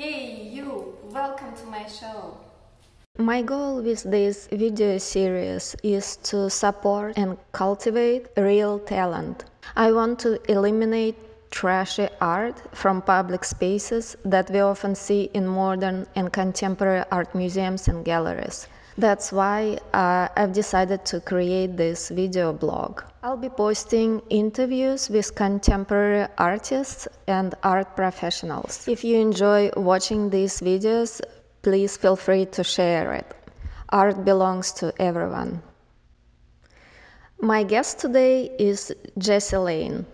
Hey you, welcome to my show! My goal with this video series is to support and cultivate real talent. I want to eliminate trashy art from public spaces that we often see in modern and contemporary art museums and galleries. That's why I've decided to create this video blog. I'll be posting interviews with contemporary artists and art professionals. If you enjoy watching these videos, please feel free to share it. Art belongs to everyone. My guest today is Jesse Lane.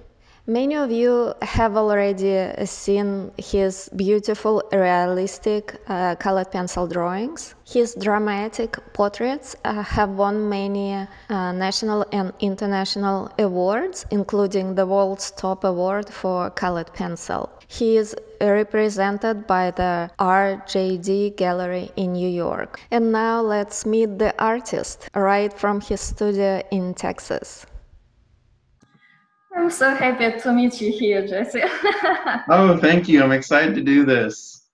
Many of you have already seen his beautiful, realistic colored pencil drawings. His dramatic portraits have won many national and international awards, including the world's top award for colored pencil. He is represented by the RJD Gallery in New York. And now let's meet the artist right from his studio in Texas. I'm so happy to meet you here, Jesse. Oh, thank you. I'm excited to do this.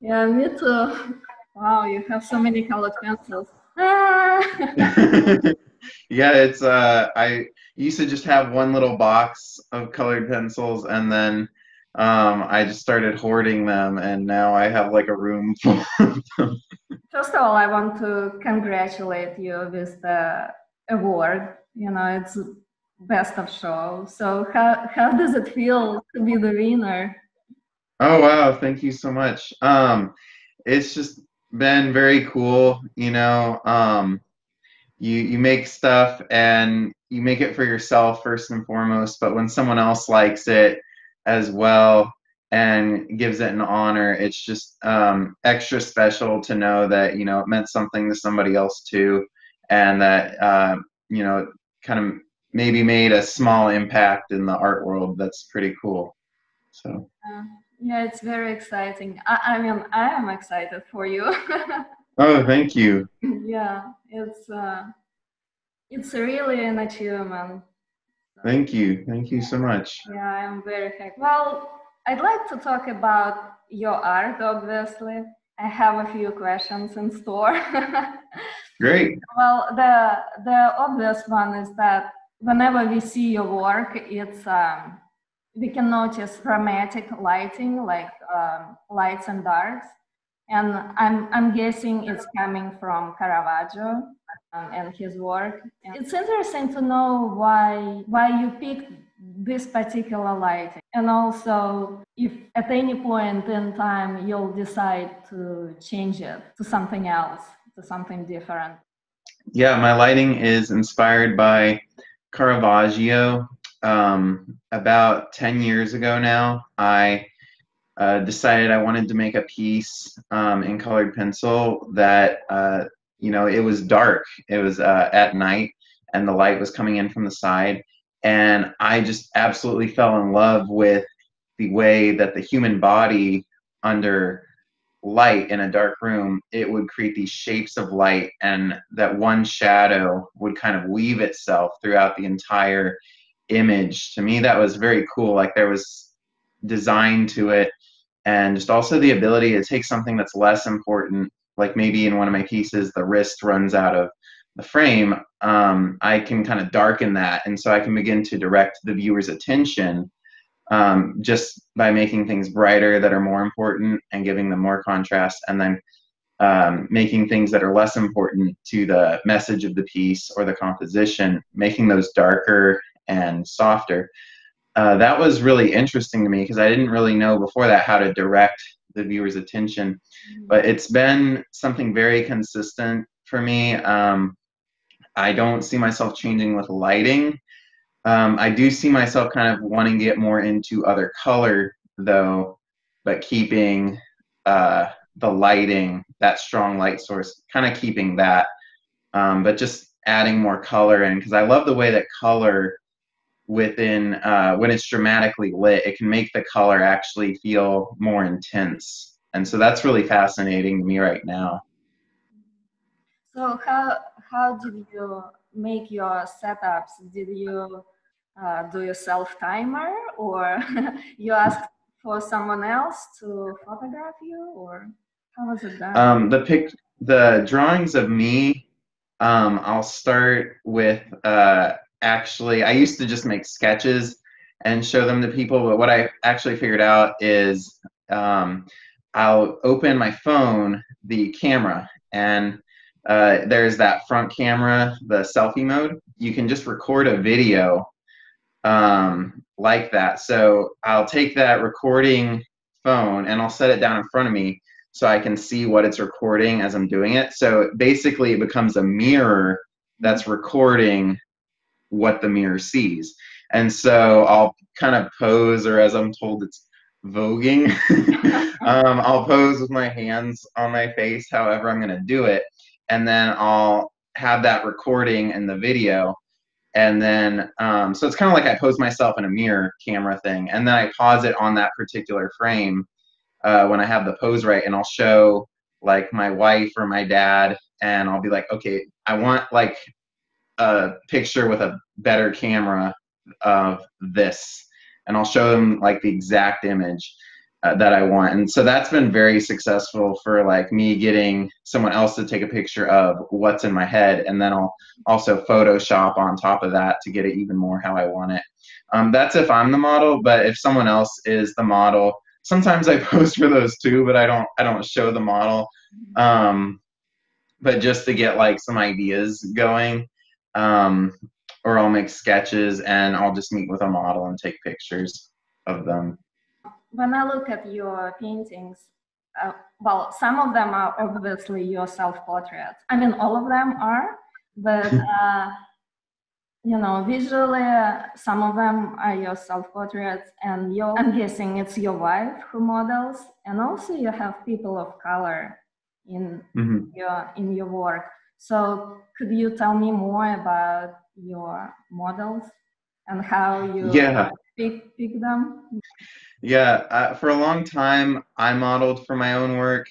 Yeah, me too. Wow, you have so many colored pencils. Ah! Yeah, it's I used to just have one little box of colored pencils, and then I just started hoarding them, and now I have like a room full of them. First of all, I want to congratulate you with the award. You know, it's Best of Show. So how does it feel to be the winner? Oh wow, thank you so much. It's just been very cool, you know. You make stuff and you make it for yourself first and foremost, but when someone else likes it as well and gives it an honor, it's just extra special to know that, you know, it meant something to somebody else too, and that you know, kind of maybe made a small impact in the art world. That's pretty cool. So yeah, it's very exciting. I mean, I am excited for you. Oh, thank you. Yeah, it's really an achievement. Thank you so much. Yeah, I'm very happy. Well, I'd like to talk about your art, obviously. I have a few questions in store. Great. Well, the obvious one is that whenever we see your work, it's we can notice dramatic lighting, like lights and darks, and I'm guessing it's coming from Caravaggio and his work. And it's interesting to know why you picked this particular lighting, and also if at any point in time you'll decide to change it to something else, to something different. Yeah, my lighting is inspired by Caravaggio. About 10 years ago now, I decided I wanted to make a piece in colored pencil that, you know, it was dark. It was at night, and the light was coming in from the side. And I just absolutely fell in love with the way that the human body under light in a dark room, it would create these shapes of light, and that one shadow would kind of weave itself throughout the entire image. To me, that was very cool. Like, there was design to it, and just also the ability to take something that's less important, like maybe in one of my pieces the wrist runs out of the frame, I can kind of darken that, and so I can begin to direct the viewer's attention just by making things brighter that are more important and giving them more contrast, and then making things that are less important to the message of the piece or the composition, making those darker and softer. That was really interesting to me because I didn't really know before that how to direct the viewer's attention, but it's been something very consistent for me. I don't see myself changing with lighting. I do see myself kind of wanting to get more into other color, though, but keeping the lighting, that strong light source, kind of keeping that, but just adding more color in, because I love the way that color within, when it's dramatically lit, it can make the color actually feel more intense. And so that's really fascinating to me right now. So how did you make your setups? Did you do your self timer, or you asked for someone else to photograph you, or how was it done? The drawings of me, I'll start with, actually, I used to just make sketches and show them to people, but what I actually figured out is I'll open my phone, the camera, and there's that front camera, the selfie mode. You can just record a video like that. So I'll take that recording phone and I'll set it down in front of me so I can see what it's recording as I'm doing it. So basically it becomes a mirror that's recording what the mirror sees. And so I'll kind of pose, or as I'm told it's voguing, I'll pose with my hands on my face, however I'm gonna do it. And then I'll have that recording in the video. And then, so it's kind of like I pose myself in a mirror camera thing. And then I pause it on that particular frame when I have the pose right, and I'll show like my wife or my dad, and I'll be like, okay, I want like a picture with a better camera of this, and I'll show them like the exact image that I want. And so that's been very successful for like me getting someone else to take a picture of what's in my head, and then I'll also Photoshop on top of that to get it even more how I want it. That's if I'm the model, but if someone else is the model, sometimes I pose for those too, but I don't show the model, but just to get like some ideas going, or I'll make sketches and I'll just meet with a model and take pictures of them. When I look at your paintings, well, some of them are obviously your self-portraits. I mean, all of them are, but you know, visually, some of them are your self-portraits, and I'm guessing it's your wife who models, and also you have people of color in your work. So could you tell me more about your models and how you pick them? Yeah, for a long time, I modeled for my own work,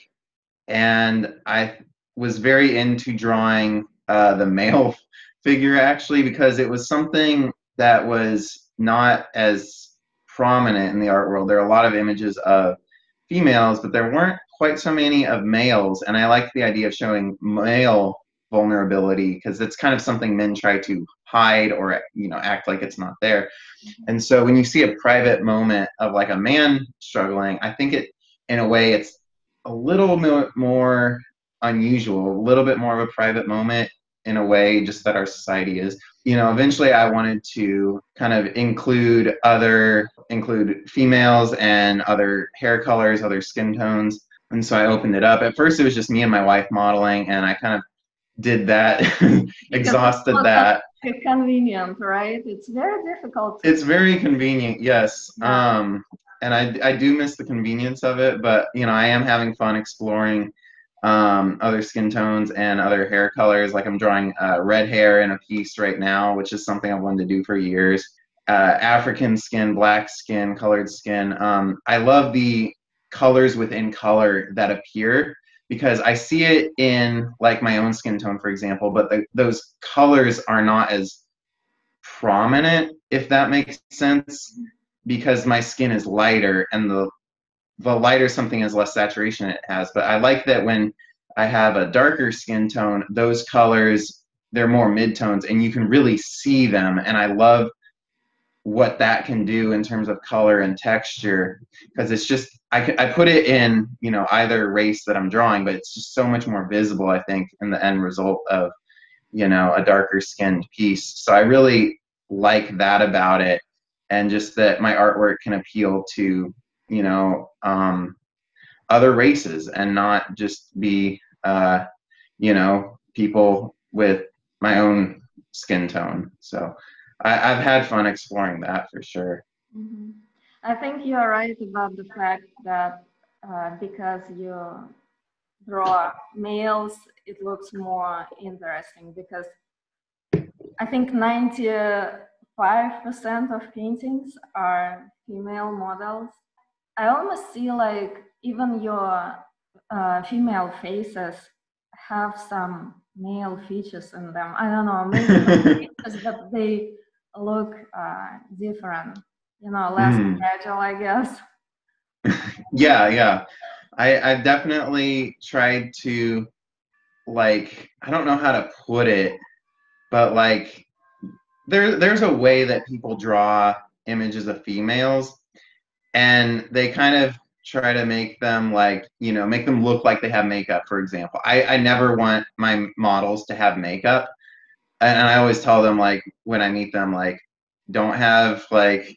and I was very into drawing the male figure, actually, because it was something that was not as prominent in the art world. There are a lot of images of females, but there weren't quite so many of males, and I liked the idea of showing male vulnerability because it's kind of something men try to hide, or you know, act like it's not there. And so when you see a private moment of like a man struggling, I think it, in a way, it's a little more unusual, a little bit more of a private moment, in a way, just that our society is. You know, eventually I wanted to kind of include females and other hair colors, other skin tones. And so I opened it up. At first it was just me and my wife modeling, and I kind of did that, exhausted that. It's convenient, right? It's very difficult. It's very convenient, yes. And I do miss the convenience of it, but you know, I am having fun exploring other skin tones and other hair colors. Like I'm drawing red hair in a piece right now, which is something I've wanted to do for years. African skin, black skin, colored skin. I love the colors within color that appear, because I see it in like my own skin tone, for example, but those colors are not as prominent, if that makes sense, because my skin is lighter, and the lighter something is, less saturation it has. But I like that when I have a darker skin tone, those colors, they're more mid-tones, and you can really see them. And I love what that can do in terms of color and texture, because it's just, I put it in, you know, either race that I'm drawing, but it's just so much more visible, I think, in the end result of, you know, a darker skinned piece. So I really like that about it, and just that my artwork can appeal to, you know, other races, and not just be, you know, people with my own skin tone. So I've had fun exploring that for sure. Mm-hmm. I think you're right about the fact that because you draw males, it looks more interesting, because I think 95% of paintings are female models. I almost see like even your female faces have some male features in them. I don't know, maybe features, but they look different. You know, less fragile, I guess. Yeah. I've definitely tried to, like, I don't know how to put it, but like there's a way that people draw images of females, and they kind of try to make them, like, you know, make them look like they have makeup, for example. I never want my models to have makeup. And I always tell them, like, when I meet them, like, don't have, like,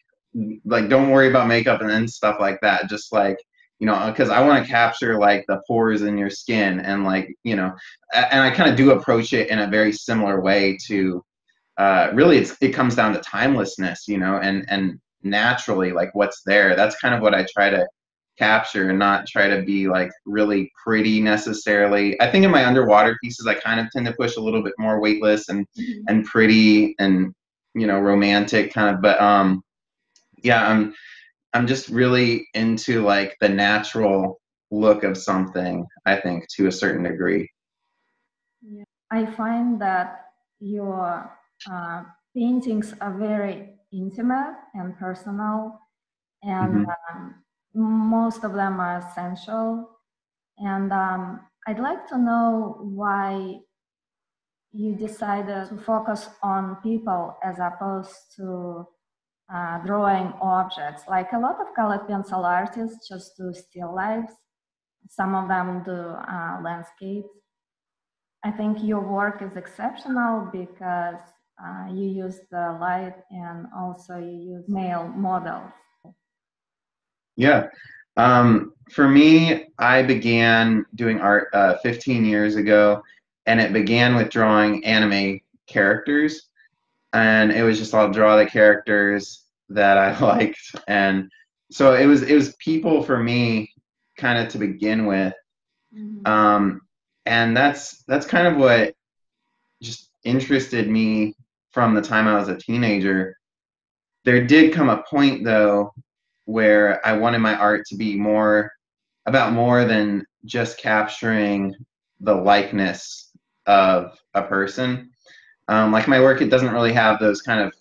don't worry about makeup and stuff like that. Just, like, you know, because I want to capture, like, the pores in your skin and, like, you know, and I kind of do approach it in a very similar way to, really, it comes down to timelessness, you know, and naturally, like, what's there. That's kind of what I try to capture, and not try to be, like, really pretty necessarily. I think in my underwater pieces, I kind of tend to push a little bit more weightless and pretty and, you know, romantic kind of, but yeah, I'm just really into, like, the natural look of something, I think, to a certain degree. Yeah. I find that your paintings are very intimate and personal, and most of them are essential. And I'd like to know why you decided to focus on people as opposed to drawing objects. Like, a lot of colored pencil artists just do still lifes. Some of them do landscapes. I think your work is exceptional because you use the light, and also you use male models. Yeah. For me, I began doing art 15 years ago, and it began with drawing anime characters. And it was just, I'll draw the characters that I liked. And so it was people for me, kind of, to begin with. And that's kind of what just interested me from the time I was a teenager. There did come a point, though, where I wanted my art to be more about more than just capturing the likeness of a person. Like, my work, it doesn't really have those kind of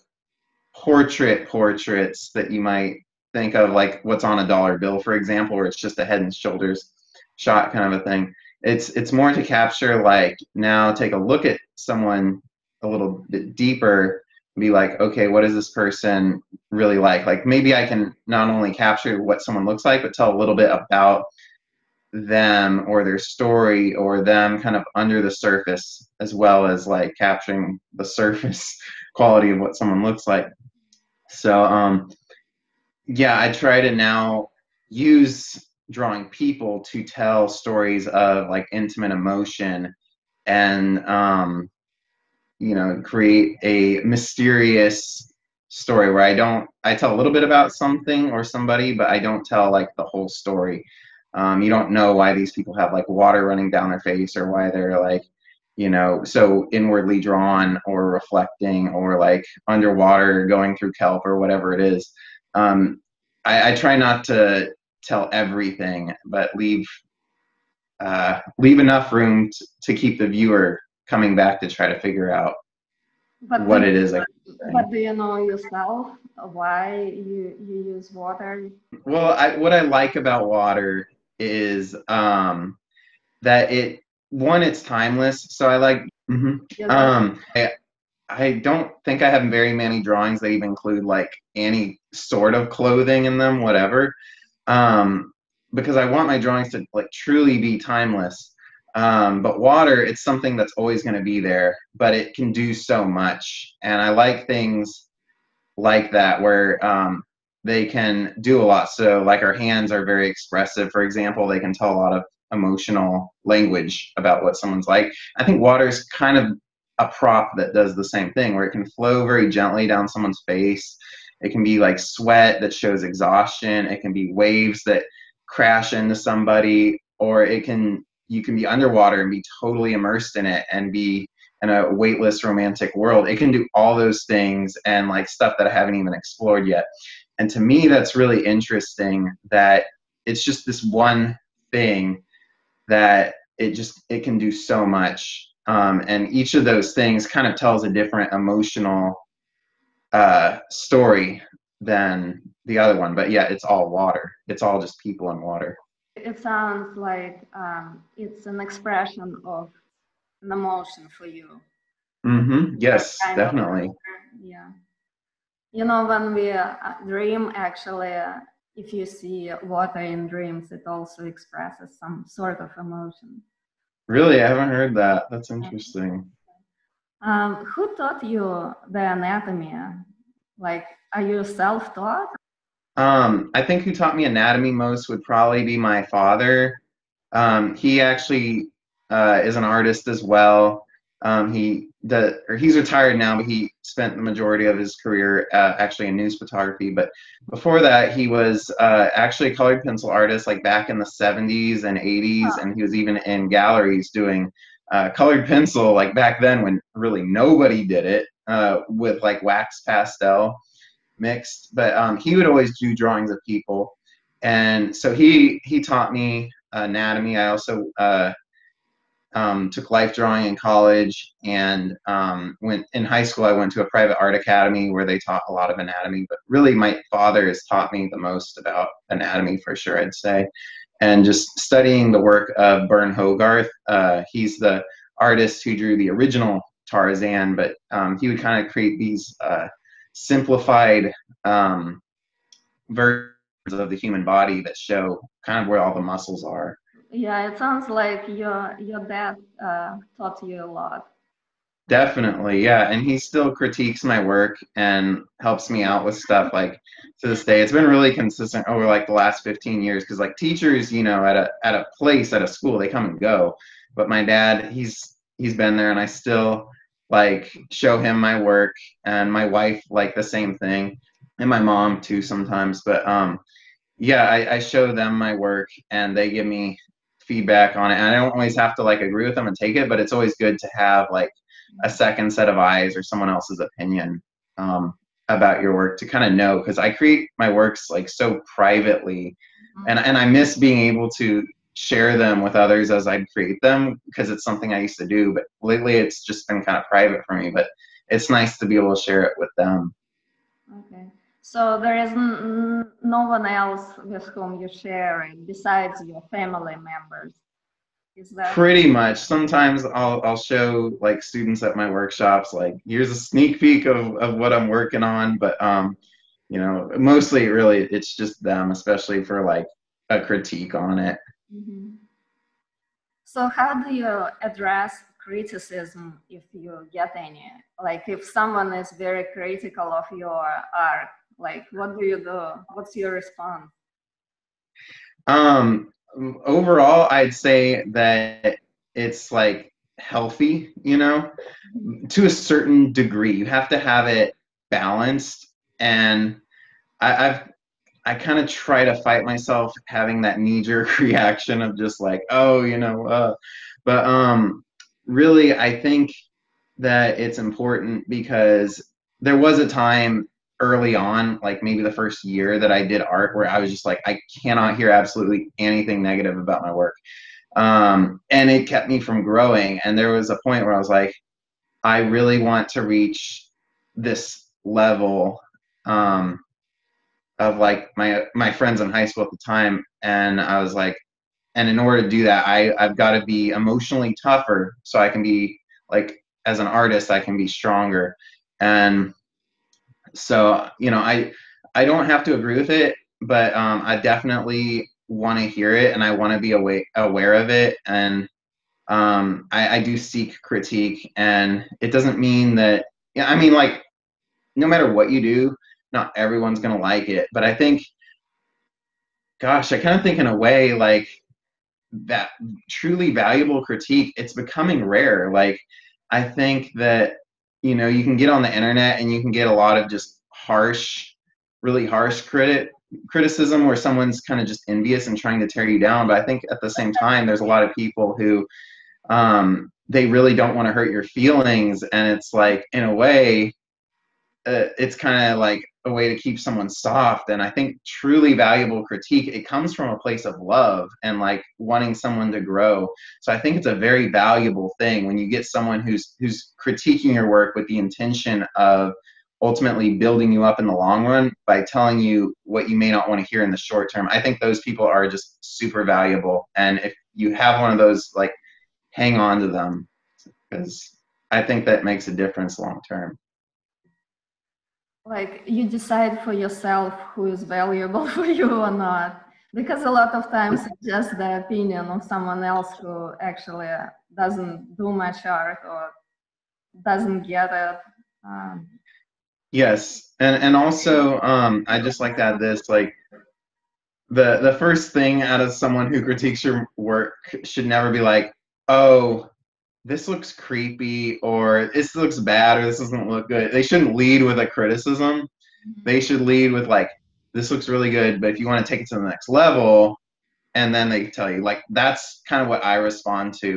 portraits that you might think of, like what's on a dollar bill, for example, where it's just a head and shoulders shot kind of a thing. It's more to capture, like, now take a look at someone a little bit deeper, be like, okay, what is this person really like? Like, maybe I can not only capture what someone looks like, but tell a little bit about them or their story or them kind of under the surface, as well as, like, capturing the surface quality of what someone looks like. So, yeah, I try to now use drawing people to tell stories of, like, intimate emotion and, you know, create a mysterious story where I tell a little bit about something or somebody, but I don't tell, like, the whole story. You don't know why these people have, like, water running down their face, or why they're, like, you know, so inwardly drawn or reflecting, or, like, underwater going through kelp or whatever it is. I try not to tell everything, but leave enough room to keep the viewer coming back to try to figure out what it is. But do you know yourself why you use water? Well, what I like about water is that it's timeless. So I like, I don't think I have very many drawings that even include, like, any sort of clothing in them, whatever, because I want my drawings to, like, truly be timeless. But water, it's something that's always going to be there, but it can do so much. And I like things like that, where they can do a lot. So, like, our hands are very expressive, for example. They can tell a lot of emotional language about what someone's like. I think water is kind of a prop that does the same thing, where it can flow very gently down someone's face. It can be, like, sweat that shows exhaustion. It can be waves that crash into somebody, or you can be underwater and be totally immersed in it and be in a weightless romantic world. It can do all those things, and, like, stuff that I haven't even explored yet. And to me, that's really interesting, that it's just this one thing that it can do so much. And each of those things kind of tells a different emotional story than the other one, but yeah, it's all water. It's all just people and water. It sounds like it's an expression of an emotion for you. Mm-hmm. Yes, definitely. Yeah. You know, when we dream, actually, if you see water in dreams, it also expresses some sort of emotion. Really? I haven't heard that. That's interesting. Who taught you the anatomy? Like, are you self-taught? I think who taught me anatomy most would probably be my father. He actually is an artist as well. He's retired now, but he spent the majority of his career actually in news photography. But before that, he was actually a colored pencil artist, like back in the 70s and 80s, and he was even in galleries doing colored pencil, like back then when really nobody did it, with like wax pastel mixed. But he would always do drawings of people, and so he taught me anatomy. I also took life drawing in college, and when in high school I went to a private art academy where they taught a lot of anatomy, but really my father has taught me the most about anatomy for sure, I'd say. And just studying the work of Burne Hogarth, he's the artist who drew the original Tarzan, but he would kind of create these simplified versions of the human body that show kind of where all the muscles are. Yeah, it sounds like your dad taught you a lot. Definitely, yeah, and he still critiques my work and helps me out with stuff, like, to this day. It's been really consistent over, like, the last 15 years, because, like, teachers, you know, at a place, at a school, they come and go, but my dad, he's been there, and I still, like, show him my work, and my wife, like, the same thing, and my mom, too, sometimes, but, yeah, I show them my work, and they give me feedback on it, and I don't always have to like agree with them and take it, but it's always good to have like a second set of eyes or someone else's opinion about your work to kind of know, because I create my works like so privately, and I miss being able to share them with others as I create them, because it's something I used to do, but lately it's just been kind of private for me, but it's nice to be able to share it with them. Okay. So there is no one else with whom you share it besides your family members, is that? Pretty much. Sometimes I'll show like students at my workshops, like here's a sneak peek of what I'm working on, but you know, mostly really it's just them, especially for like a critique on it. Mm-hmm. So how do you address criticism if you get any? Like if someone is very critical of your art, like what do you do? What's your response? Overall, I'd say that it's like healthy, you know, to a certain degree. You have to have it balanced, and I kind of try to fight myself having that knee-jerk reaction of just like, oh, you know, but really I think that it's important, because there was a time early on, like maybe the first year that I did art, where I was just like, I cannot hear absolutely anything negative about my work. And it kept me from growing. And there was a point where I was like, I really want to reach this level of like my friends in high school at the time. And I was like, and in order to do that, I've got to be emotionally tougher, so I can be like, as an artist, I can be stronger. And so, you know, I don't have to agree with it, but I definitely want to hear it, and I want to be aware of it. And I do seek critique, and it doesn't mean that, yeah, I mean, like, no matter what you do, not everyone's going to like it. But I think, gosh, I kind of think in a way, like, that truly valuable critique, it's becoming rare. Like, I think that, you know, you can get on the internet and you can get a lot of just harsh, really harsh criticism where someone's kind of just envious and trying to tear you down. But I think at the same time, there's a lot of people who they really don't want to hurt your feelings, and it's like, in a way, it's kind of like a way to keep someone soft. And I think truly valuable critique, it comes from a place of love and like wanting someone to grow. So I think it's a very valuable thing when you get someone who's critiquing your work with the intention of ultimately building you up in the long run by telling you what you may not want to hear in the short term. I think those people are just super valuable. And if you have one of those, like, hang on to them, because I think that makes a difference long term. Like, you decide for yourself who is valuable for you or not, because a lot of times it's just the opinion of someone else who actually doesn't do much art or doesn't get it. Yes, and also I just like to add this, like, the first thing out of someone who critiques your work should never be like, oh, this looks creepy, or this looks bad, or this doesn't look good. They shouldn't lead with a criticism. They should lead with, like, this looks really good, but if you want to take it to the next level, and then they tell you, like, that's kind of what I respond to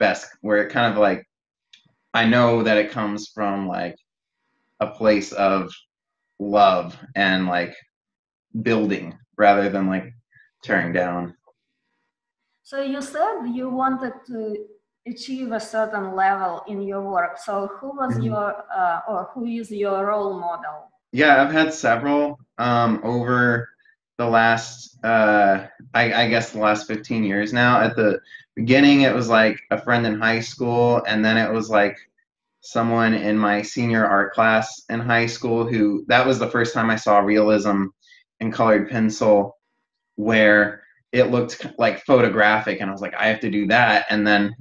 best, where it kind of, like, I know that it comes from, like, a place of love and, like, building rather than, like, tearing down. So you said you wanted to achieve a certain level in your work. So who was who is your role model? Yeah, I've had several over the last, I guess the last 15 years now. At the beginning, it was like a friend in high school, and then it was like someone in my senior art class in high school who, that was the first time I saw realism and colored pencil, where it looked like photographic, and I was like, I have to do that. And then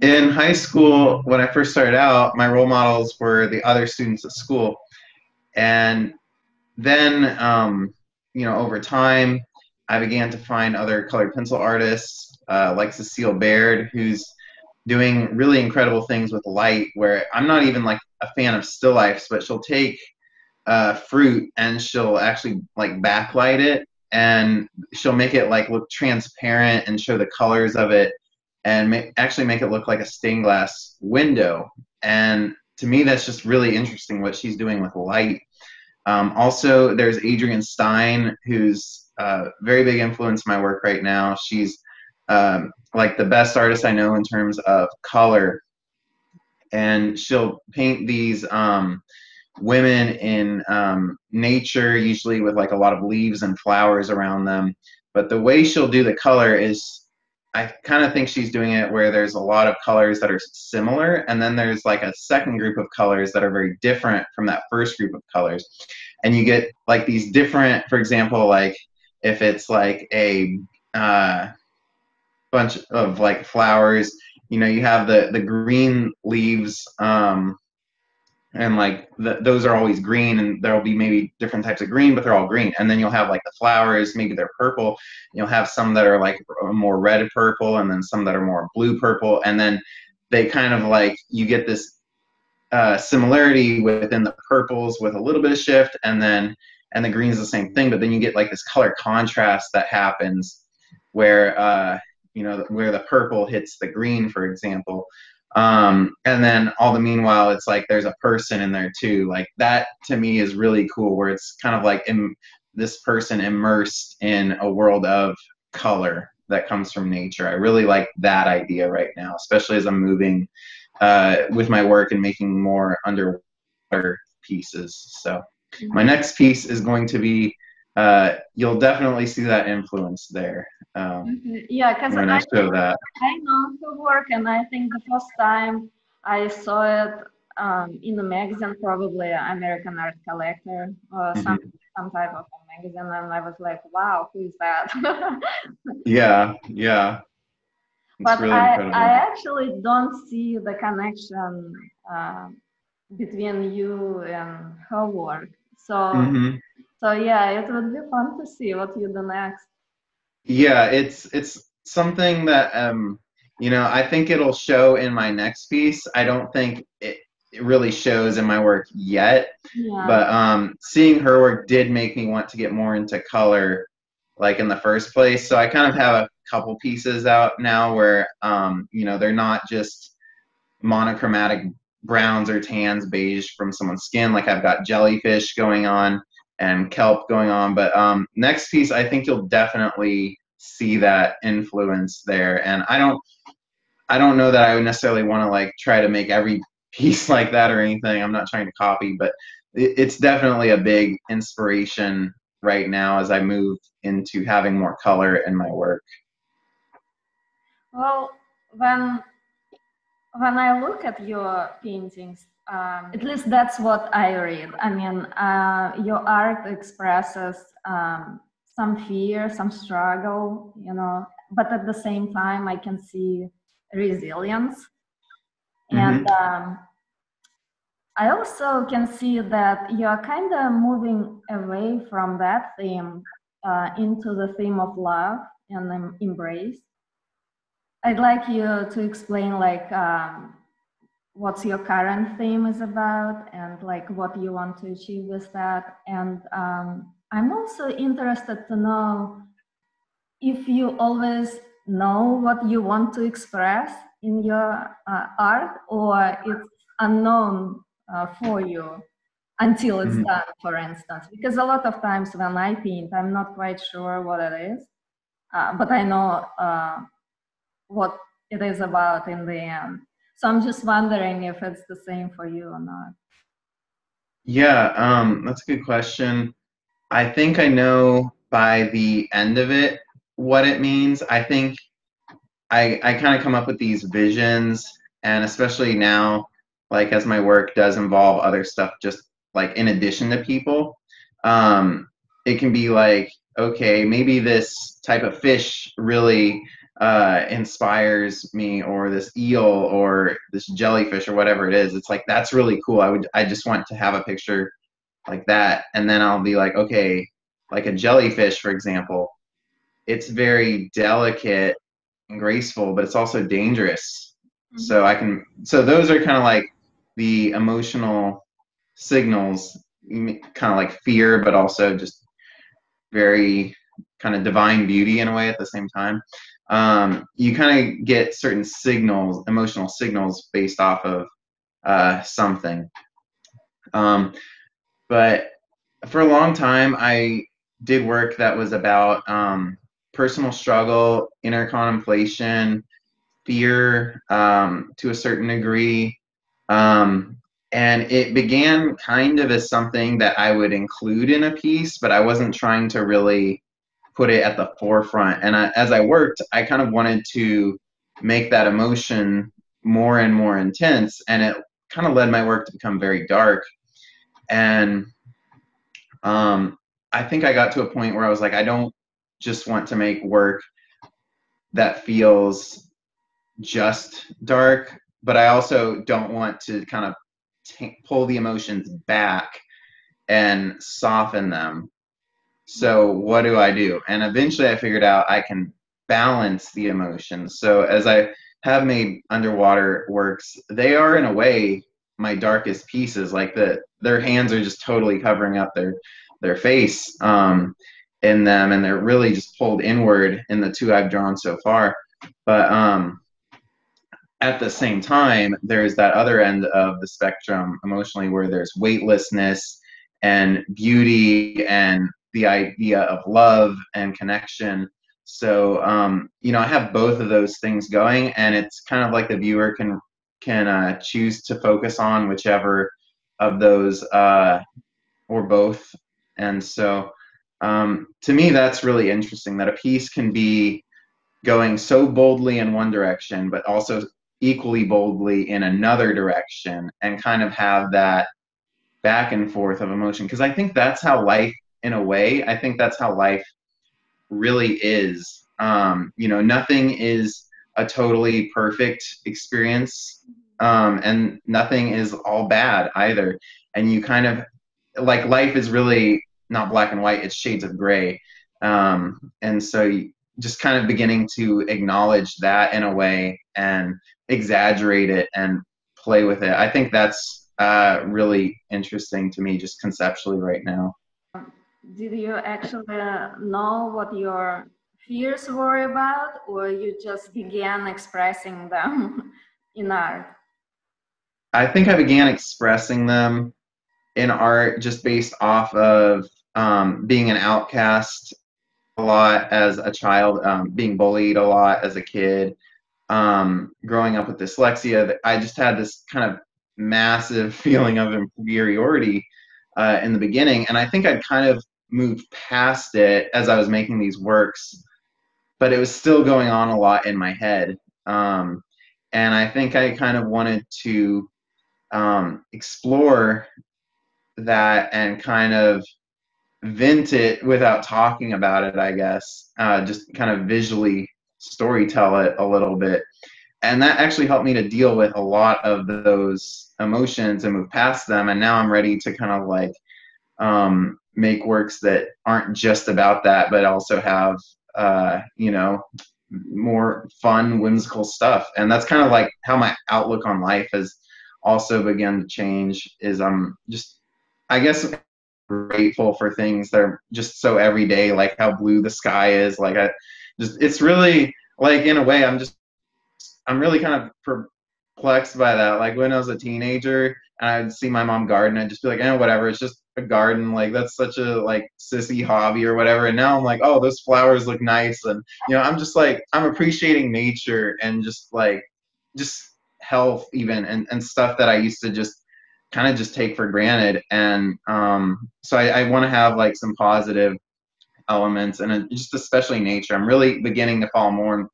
in high school, when I first started out, my role models were the other students at school. And then, you know, over time, I began to find other colored pencil artists like Cecile Baird, who's doing really incredible things with light, where I'm not even, like, a fan of still lifes, but she'll take fruit and she'll actually, like, backlight it, and she'll make it, like, look transparent and show the colors of it, and actually make it look like a stained glass window. And to me, that's just really interesting what she's doing with light. Also, there's Adrian Stein, who's a very big influence in my work right now. She's like the best artist I know in terms of color, and she'll paint these women in nature, usually with, like, a lot of leaves and flowers around them. But the way she'll do the color is, I kind of think she's doing it where there's a lot of colors that are similar, and then there's, like, a second group of colors that are very different from that first group of colors, and you get, like, these different, for example, like, if it's, like, a bunch of, like, flowers, you know, you have the green leaves, and, like, those are always green, and there'll be maybe different types of green, but they're all green. And then you'll have, like, the flowers, maybe they're purple. You'll have some that are, like, more red purple, and then some that are more blue purple. And then they kind of, like, you get this similarity within the purples with a little bit of shift, and the green's the same thing, but then you get, like, this color contrast that happens where, you know, where the purple hits the green, for example. And then all the meanwhile, it's like there's a person in there too. Like, that to me is really cool, where it's kind of like this person immersed in a world of color that comes from nature. I really like that idea right now, especially as I'm moving with my work and making more underwater pieces. So my next piece is going to be, you'll definitely see that influence there. Yeah, because I know her work, and I think the first time I saw it in a magazine, probably American Art Collector or some type of a magazine, and I was like, wow, who is that? Yeah, yeah. It's but really I actually don't see the connection between you and her work. So. So yeah, it would be fun to see what you do next. Yeah, it's something that, you know, I think it'll show in my next piece. I don't think it really shows in my work yet, but seeing her work did make me want to get more into color, like, in the first place. So I kind of have a couple pieces out now where, you know, they're not just monochromatic browns or tans, beige from someone's skin. Like, I've got jellyfish going on and kelp going on, but next piece, I think you'll definitely see that influence there. And I don't know that I would necessarily want to, like, try to make every piece like that or anything. I'm not trying to copy, but it's definitely a big inspiration right now as I move into having more color in my work. Well, when I look at your paintings, at least that's what I read. I mean, your art expresses some fear, some struggle, you know, but at the same time, I can see resilience. And I also can see that you are kind of moving away from that theme into the theme of love and embrace. I'd like you to explain, like, what's your current theme is about and, like, what you want to achieve with that. And I'm also interested to know if you always know what you want to express in your art, or it's unknown for you until it's done, for instance, because a lot of times when I paint, I'm not quite sure what it is, but I know what it is about in the end. So I'm just wondering if it's the same for you or not. Yeah, that's a good question. I think I know by the end of it what it means. I think I kind of come up with these visions, and especially now, like, as my work does involve other stuff, just like in addition to people, it can be like, okay, maybe this type of fish really inspires me, or this eel, or this jellyfish, or whatever it is. It's like, that's really cool. I just want to have a picture like that. And then I'll be like, okay, like a jellyfish, for example, it's very delicate and graceful, but it's also dangerous. So so those are kind of like the emotional signals, kind of like fear, but also just very kind of divine beauty in a way at the same time. You kind of get certain signals, emotional signals, based off of something. But for a long time, I did work that was about personal struggle, inner contemplation, fear to a certain degree. And it began kind of as something that I would include in a piece, but I wasn't trying to really put it at the forefront. And as I worked, I kind of wanted to make that emotion more and more intense, and it kind of led my work to become very dark. And I think I got to a point where I was like, I don't just want to make work that feels just dark, but I also don't want to kind of pull the emotions back and soften them. So what do I do? And eventually I figured out I can balance the emotions. So as I have made underwater works, they are in a way my darkest pieces. Like their hands are just totally covering up their face in them, and they're really just pulled inward in the two I've drawn so far. But at the same time, there's that other end of the spectrum emotionally where there's weightlessness and beauty and the idea of love and connection. So, you know, I have both of those things going, and it's kind of like the viewer can choose to focus on whichever of those or both. And so to me, that's really interesting that a piece can be going so boldly in one direction, but also equally boldly in another direction, and kind of have that back and forth of emotion. Because I think that's how life, in a way, I think that's how life really is. You know, nothing is a totally perfect experience, and nothing is all bad either. And you kind of, like, life is really not black and white, it's shades of gray. And so just kind of beginning to acknowledge that in a way and exaggerate it and play with it. I think that's really interesting to me, just conceptually right now. Did you actually know what your fears were about, or you just began expressing them in art? I think I began expressing them in art just based off of being an outcast a lot as a child, being bullied a lot as a kid, growing up with dyslexia. I just had this kind of massive feeling of inferiority in the beginning. And I think I'd kind of moved past it as I was making these works, but it was still going on a lot in my head. And I think I kind of wanted to explore that and kind of vent it without talking about it, I guess, just kind of visually storytell it a little bit. And that actually helped me to deal with a lot of those emotions and move past them. And now I'm ready to kind of like make works that aren't just about that, but also have, you know, more fun, whimsical stuff. And that's kind of like how my outlook on life has also begun to change, is I'm just, I guess, grateful for things that are just so everyday, like how blue the sky is. Like I just, it's really like, in a way, I'm really kind of perplexed by that. Like when I was a teenager and I'd see my mom garden, I'd just be like, eh, whatever, it's just a garden, like that's such a like sissy hobby or whatever. And now I'm like, oh, those flowers look nice. And you know, I'm just like, I'm appreciating nature and just like, just health even, and stuff that I used to just kind of just take for granted. And so I want to have like some positive elements, and just especially nature. I'm really beginning to fall more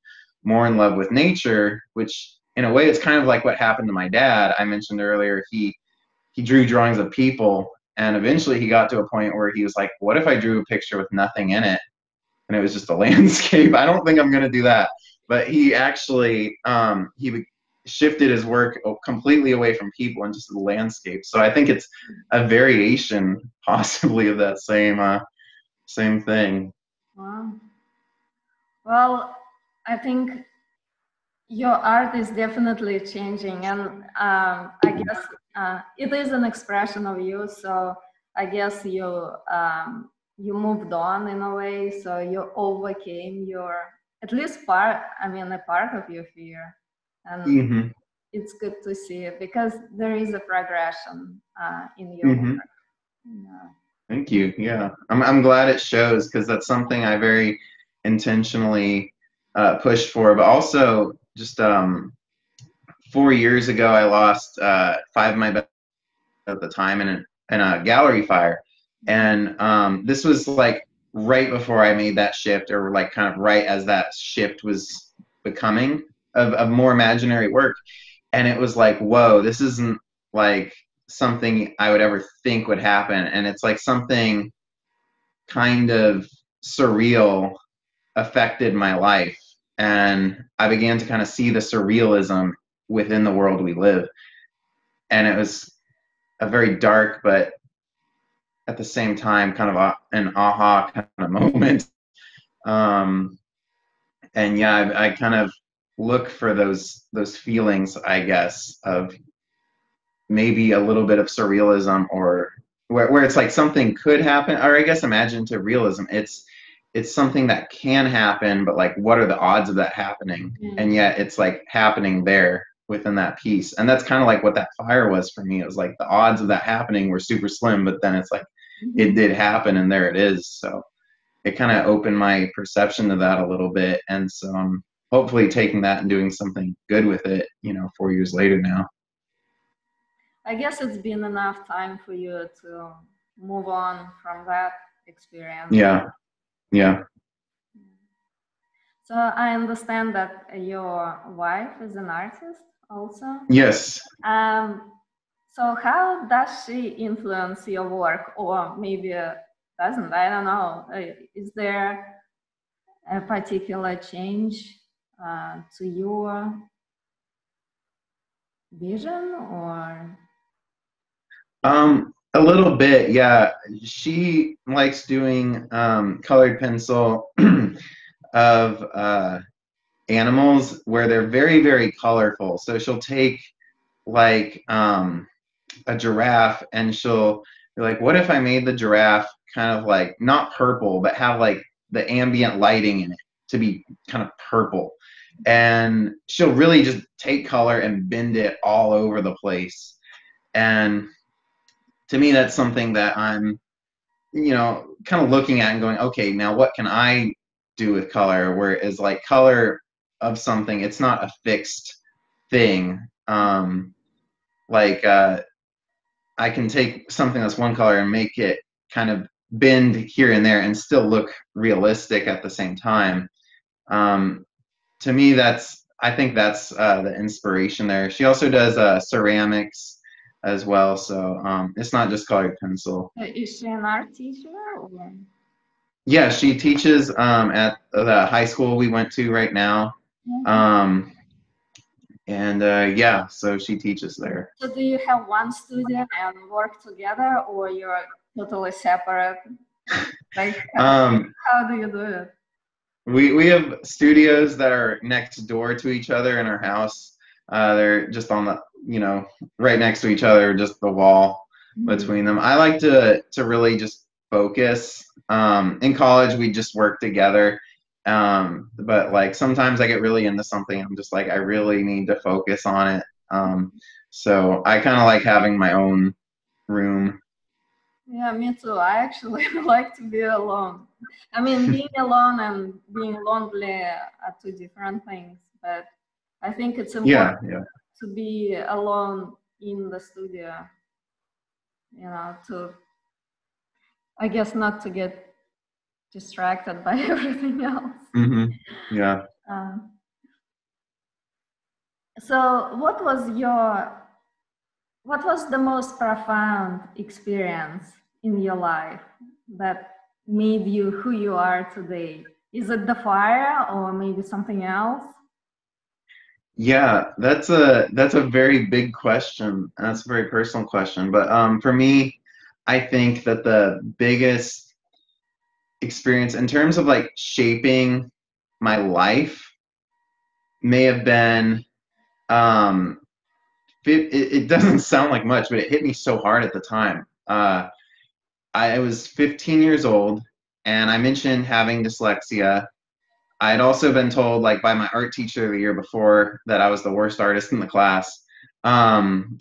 in love with nature, which in a way it's kind of like what happened to my dad. I mentioned earlier, he drew drawings of people, and eventually he got to a point where he was like, what if I drew a picture with nothing in it and it was just a landscape? I don't think I'm going to do that. But he actually he shifted his work completely away from people and just the landscape. So I think it's a variation possibly of that same thing. Wow. Well, I think your art is definitely changing, and I guess it is an expression of you. So I guess you you moved on in a way. So you overcame your, at least part, I mean, a part of your fear, and mm-hmm. It's good to see it, because there is a progression in your mm-hmm. work. Yeah. Thank you. Yeah, I'm glad it shows, because that's something I very intentionally pushed for. But also just 4 years ago, I lost 5 of my best at the time in a gallery fire. And this was like right before I made that shift, or like kind of right as that shift was becoming of more imaginary work. And it was like, whoa, this isn't like something I would ever think would happen. And it's like something kind of surreal affected my life. And I began to kind of see the surrealism within the world we live. And it was a very dark, but at the same time, kind of an aha kind of moment. And yeah, I kind of look for those feelings, I guess, of maybe a little bit of surrealism, or where it's like something could happen, or I guess imaginative realism. It's something that can happen, but like, what are the odds of that happening? Mm-hmm. And yet it's like happening there within that piece. And that's kind of like what that fire was for me. It was like the odds of that happening were super slim, but then it's like, mm-hmm. it did happen, and there it is. So it kind of opened my perception to that a little bit. And so I'm hopefully taking that and doing something good with it, you know, 4 years later now. I guess it's been enough time for you to move on from that experience. Yeah. Yeah. So I understand that your wife is an artist also. Yes. So how does she influence your work, or maybe doesn't? I don't know. Is there a particular change to your vision, or? A little bit, yeah. She likes doing colored pencil of animals where they're very, very colorful. So she'll take like a giraffe, and she'll be like, what if I made the giraffe kind of like not purple, but have like the ambient lighting in it to be kind of purple? And she'll really just take color and bend it all over the place. And to me, that's something that I'm, you know, kind of looking at and going, okay, now what can I do with color? Whereas like color of something, it's not a fixed thing. Like I can take something that's one color and make it kind of bend here and there and still look realistic at the same time. To me, I think that's the inspiration there. She also does ceramics as well, so it's not just colored pencil. Is she an art teacher? Or? Yeah, she teaches at the high school we went to right now. Yeah, so she teaches there. So do you have one student and work together, or you're totally separate? Like, how do you do it? We have studios that are next door to each other in our house. They're just on the, right next to each other, just the wall between them. I like to really just focus. In college, we just work together. But like sometimes I get really into something. I'm just like, I really need to focus on it. So I kind of like having my own room. Yeah, me too. I actually like to be alone. I mean, being alone and being lonely are two different things, but I think it's important to be alone in the studio, to, I guess, not to get distracted by everything else. Yeah. So what was the most profound experience in your life that made you who you are today? Is it the fire or maybe something else? Yeah, that's a very big question. That's a very personal question. But for me, I think that the biggest experience in terms of like shaping my life may have been, it doesn't sound like much, but it hit me so hard at the time. I was 15 years old, and I mentioned having dyslexia. I had also been told, like, by my art teacher the year before that I was the worst artist in the class. That.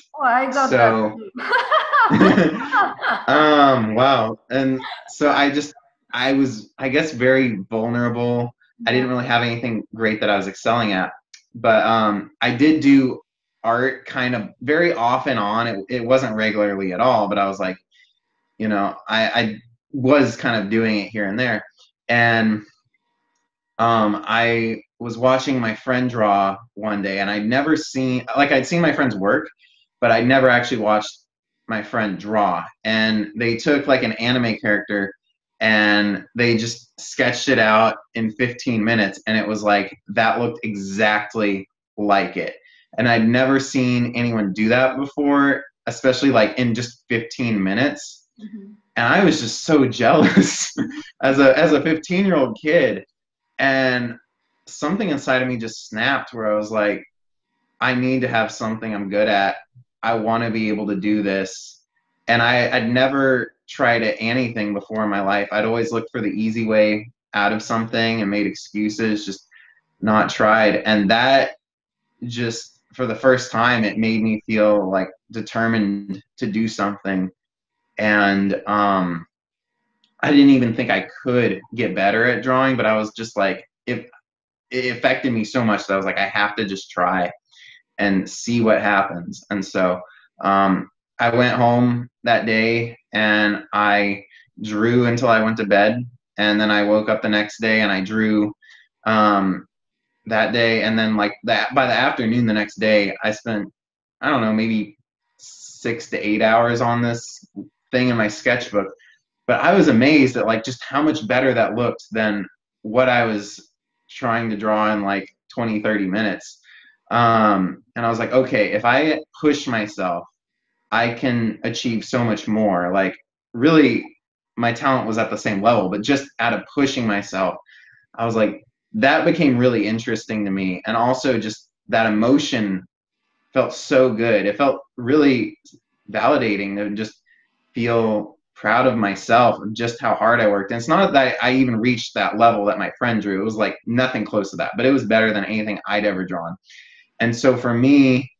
Wow. And so I was, I guess, very vulnerable. I didn't really have anything great that I was excelling at, but I did do art kind of very off and on. It wasn't regularly at all, but I was like, I was kind of doing it here and there. And I was watching my friend draw one day, and I'd never seen, like, I'd seen my friend's work, but I'd never actually watched my friend draw. And they took like an anime character and they just sketched it out in 15 minutes. And it was like, that looked exactly like it. And I'd never seen anyone do that before, especially like in just 15 minutes. And I was just so jealous as a 15-year-old kid. And something inside of me just snapped where I was like, I need to have something I'm good at. I want to be able to do this. And I'd never tried anything before in my life. I'd always looked for the easy way out of something and made excuses, just not tried. And that just, for the first time, it made me feel like determined to do something. And I didn't even think I could get better at drawing, but I was just like, it affected me so much that I was like, I have to just try and see what happens. And so I went home that day and I drew until I went to bed. And then I woke up the next day and I drew that day. And then like that, by the afternoon the next day, I spent, I don't know, maybe 6 to 8 hours on this thing in my sketchbook. But I was amazed at like just how much better that looked than what I was trying to draw in like 20, 30 minutes. And I was like, okay, if I push myself, I can achieve so much more. Like really my talent was at the same level, but just out of pushing myself, I was like, that became really interesting to me. And also just that emotion felt so good. It felt really validating to just feel proud of myself and just how hard I worked. And it's not that I even reached that level that my friend drew. It was like nothing close to that, but it was better than anything I'd ever drawn. And so for me,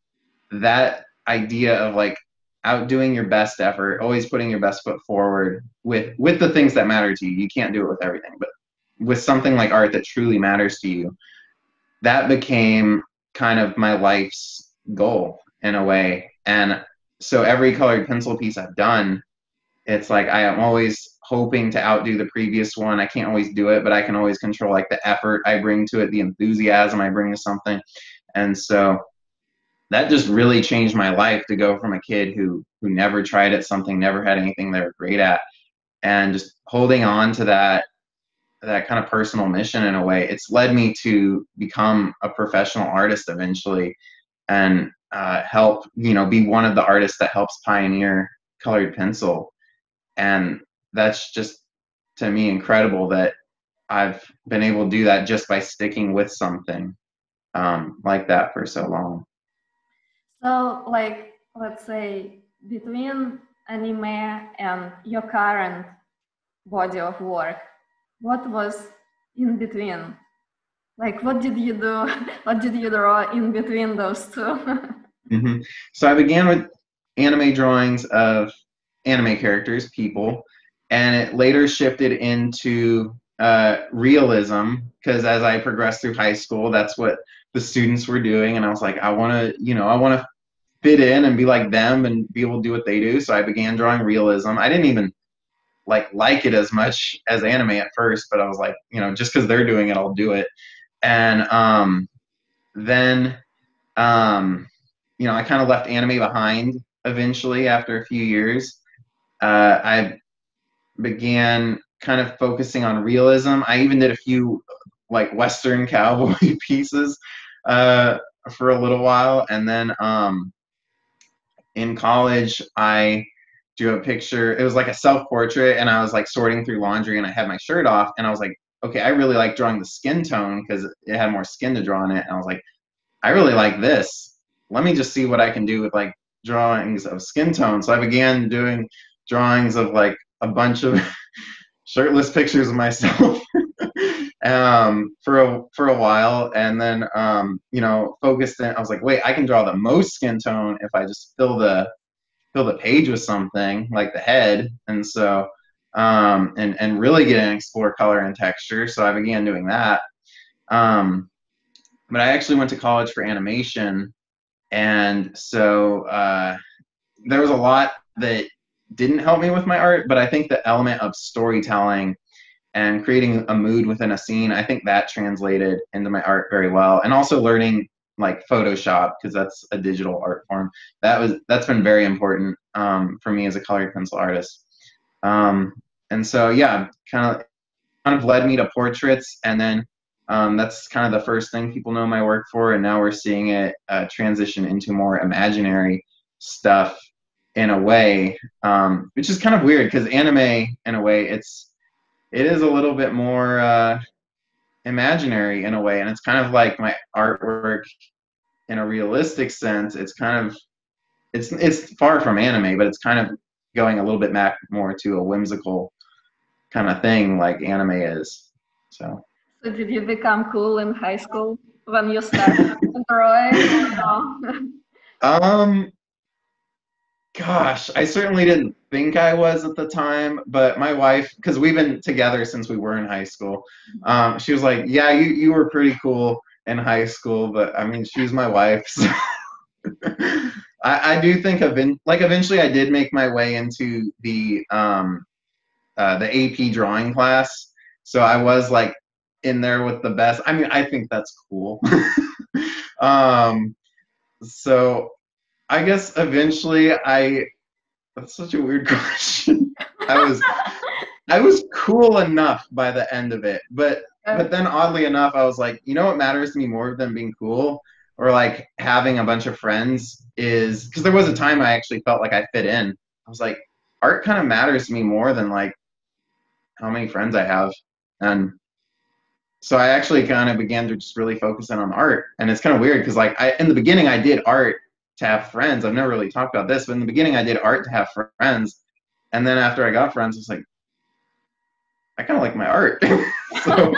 that idea of like outdoing your best effort, always putting your best foot forward with the things that matter to you. You can't do it with everything, but with something like art that truly matters to you, that became kind of my life's goal in a way. And So every colored pencil piece I've done, it's like I am always hoping to outdo the previous one. I can't always do it, but I can always control like the effort I bring to it, the enthusiasm I bring to something. And so that just really changed my life to go from a kid who never tried at something, never had anything they were great at, and just holding on to that kind of personal mission in a way. It's led me to become a professional artist eventually and help, you know, be one of the artists that helps pioneer colored pencil. And that's just, to me, incredible that I've been able to do that just by sticking with something like that for so long. So, like, let's say, between anime and your current body of work, what was in between? Like, what did you do? What did you draw in between those two? Mm-hmm. So I began with anime drawings of anime characters, people, and it later shifted into realism, because as I progressed through high school, that's what the students were doing, and I was like, I want to, you know, I want to fit in and be like them and be able to do what they do. So I began drawing realism. I didn't even like it as much as anime at first, but I was like, you know, just because they're doing it, I'll do it. And then you know, I kind of left anime behind eventually after a few years. I began kind of focusing on realism. I even did a few like Western cowboy pieces for a little while. And then in college, I drew a picture. It was like a self-portrait, and I was like sorting through laundry, and I had my shirt off, and I was like, okay, I really like drawing the skin tone because it had more skin to draw on it. And I was like, I really like this. Let me just see what I can do with like drawings of skin tone. So I began doing drawings of like a bunch of shirtless pictures of myself for a while, and then you know, focused in. I was like, wait, I can draw the most skin tone if I just fill the page with something like the head. And so and really get to explore color and texture. So I began doing that. But I actually went to college for animation, and so there was a lot that didn't help me with my art, but I think the element of storytelling and creating a mood within a scene, I think that translated into my art very well. And also learning like Photoshop, because that's a digital art form. That's been very important for me as a colored pencil artist. And so yeah, kind of led me to portraits, and then that's kind of the first thing people know my work for. And now we're seeing it transition into more imaginary stuff in a way, which is kind of weird, because anime, in a way, it is a little bit more imaginary in a way, and it's kind of like my artwork in a realistic sense. It's kind of, it's far from anime, but it's kind of going a little bit back more to a whimsical kind of thing like anime is. So did you become cool in high school when you started drawing? No? Gosh, I certainly didn't think I was at the time, but my wife, because we've been together since we were in high school, she was like, yeah, you were pretty cool in high school, but I mean, she's my wife. So I do think eventually I did make my way into the AP drawing class. So I was like in there with the best. I mean, I think that's cool. So I guess eventually that's such a weird question. I was cool enough by the end of it, but then oddly enough, I was like, you know what matters to me more than being cool or like having a bunch of friends is, because there was a time I actually felt like I fit in. I was like, art kind of matters to me more than like how many friends I have. And so I actually kind of began to just really focus in on art. And it's kind of weird because like in the beginning I did art to have friends. I've never really talked about this, but in the beginning I did art to have friends, and then after I got friends, I was like, I kind of like my art. So